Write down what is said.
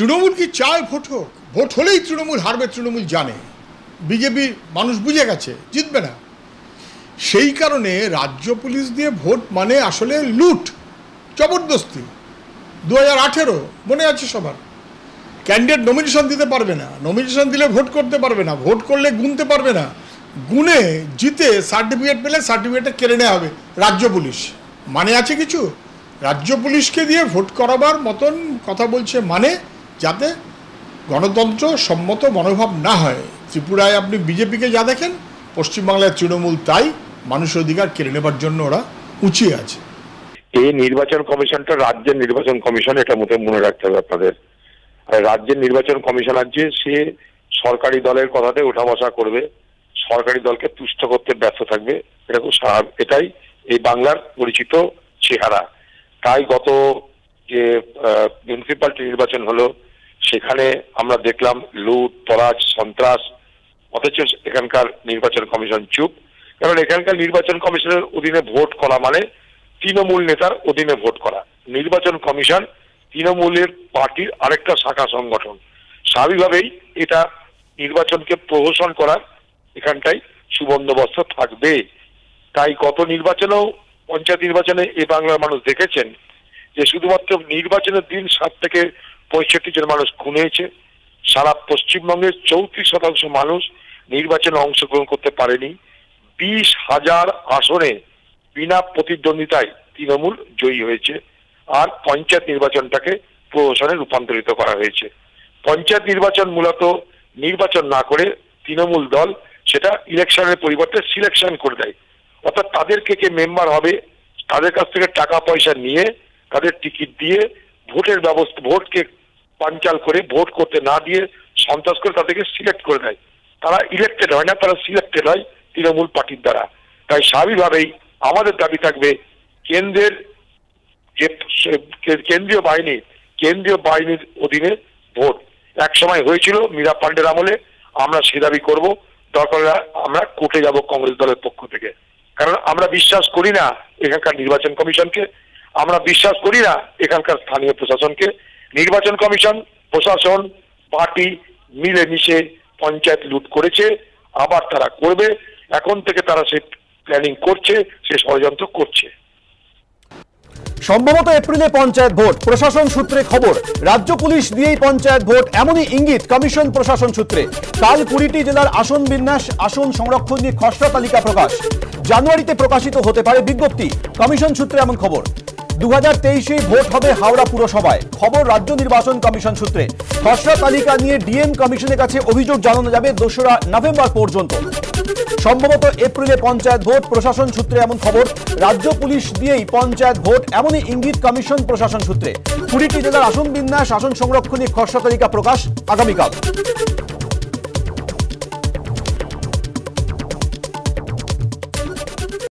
तृणमूल की चाय भोट होक भोट होले तृणमूल हारबे तृणमूल जाने बीजेपी मानुष बुझे गेछे जितबे ना सेई कारणे राज्य पुलिस दिए भोट माने आसले लूट जबरदस्ती 2018 मने आछे सबार कैंडिडेट नमिनेशन दिते पारबे ना नमिनेशन दिले भोट करते पारबे ना भोट करले गुनते पारबे ना गुणे जीते सार्टिफिकेट पेले सार्टिफिकेट केड़े नेওয়া होबे राज्य पुलिस माने आछे किछु राज्य पुलिस के दिए भोट कराबार मतन कथा बोलछे माने जाते गणतंत्र सम्मत मनोभाव ना हय त्रिपुराय आपनि बीजेपी के जा देखें पश्चिम बांगलार तृणमूल ताई मानुष अधिकार केड़े नेবার জন্য ওরা উচিয়ে আছে এই নির্বাচন কমিশনটা राज्य निर्वाचन कमिशन এটা মতে মনে রাখতে হবে আপনাদের राज्य निर्वाचन कमिशन আছে সে সরকারি দলের কথাতে ওঠা বসা করবে সরকারি দলকে তুষ্ট করতে ব্যস্ত থাকবে এটা খুব স্বাভাবিক এটাই এই বাংলার পরিচিত চেহারা তাই গত যে মিউনিসিপ্যালিটি নির্বাচন হলো সেখানে আমরা দেখলাম লুট তরাজ সন্ত্রাস অথচ এখানকার নির্বাচন কমিশন চুপ কারণ এখানকার নির্বাচন কমিশনের অধীনে ভোট করা মানে তৃণমূল নেতার অধীনে ভোট করা নির্বাচন কমিশন তৃণমূলের পার্টির আরেকটা শাখা সংগঠন স্বাভাবিকভাবেই এটা নির্বাচনকে প্রহসন করার এখানটাই সুবন্দোবস্ত থাকবে তাই গত নির্বাচনেও पंचायत निर्वाचन बांगलार मानुष देखे शुधुमात्र निर्वाचन दिन 7 থেকে 65 जन मानुष खून हो सारा पश्चिम बंगे 34% मानुष निर्वाचन अंशग्रहण करते पारेनी 20,000 आसने बिना प्रतिद्वंदिताय तृणमूल जयी होयेछे और पंचायत निर्वाचनटाके प्रशासने रूपान्तरित करा होयेछे पंचायत निर्वाचन मूलत निर्वाचन ना करे तृणमूल दल सेटा इलेक्शनेर परिवर्ते सिलेक्शन करे देय অর্থাৎ তাদেরকে কে মেম্বার হবে তাদের কাছ থেকে টাকা পয়সা নিয়ে তাদের টিকিট দিয়ে ভোটের ব্যবস্থা ভোটকে পাঞ্চাল করে ভোট করতে না দিয়ে সন্ত্রাস করে তাদেরকে সিলেক্ট করে দেয় তারা ইলেক্টেড হয় না তারা সিলেক্টেড হয় তৃণমূল পার্টির দ্বারা তাই স্বাভাবিকভাবেই আমাদের দাবি থাকবে কেন্দ্রের যে কেন্দ্রীয় বাহিনীর অধীনে ভোট এক সময় হয়েছিল মীরা পান্ডের আমলে আমরা সে দাবি করব দরকার আমরা কোর্টে যাব কংগ্রেস দলের পক্ষ থেকে कारण आम्रा विश्वास करी ना एखानकार निर्वाचन कमिशन के आम्रा विश्वास करी ना एखानकार स्थानीय प्रशासन के निर्वाचन कमिशन प्रशासन पार्टी मिले मिशे पंचायत लूट करेছে আবার তারা করবে এখন থেকে তারা সে প্ল্যানিং করছে সে ষড়যন্ত্র করছে সম্ভবত এপ্রিলে पंचायत भोट प्रशासन सूत्रे खबर राज्य पुलिस दिए पंचायत भोट এমনই इंगित कमिशन प्रशासन सूत्रे কাল 20টি জেলার আসন বিন্যাস আসন সংরক্ষণ নিয়ে খসড়া তালিকা প্রকাশ জানুয়ারিতে প্রকাশিত হতে পারে বিজ্ঞপ্তি কমিশন সূত্রে এমন খবর 2023 এ ভোট হবে হাওড়া পুরসভায় খবর রাজ্য নির্বাচন কমিশন সূত্রে খসড়া তালিকা নিয়ে ডিএম কমিশনের কাছে অভিযোগ জানানো যাবে 2 নভেম্বর পর্যন্ত সম্ভবত এপ্রিলে पंचायत ভোট প্রশাসন সূত্রে এমন খবর রাজ্য পুলিশ দিয়েই पंचायत ভোট এমনই ইঙ্গিত কমিশন প্রশাসন সূত্রে 20টি জেলার আসন বিন্যাস আসন সংরক্ষণের খসড়া তালিকা প্রকাশ আগামীকাল।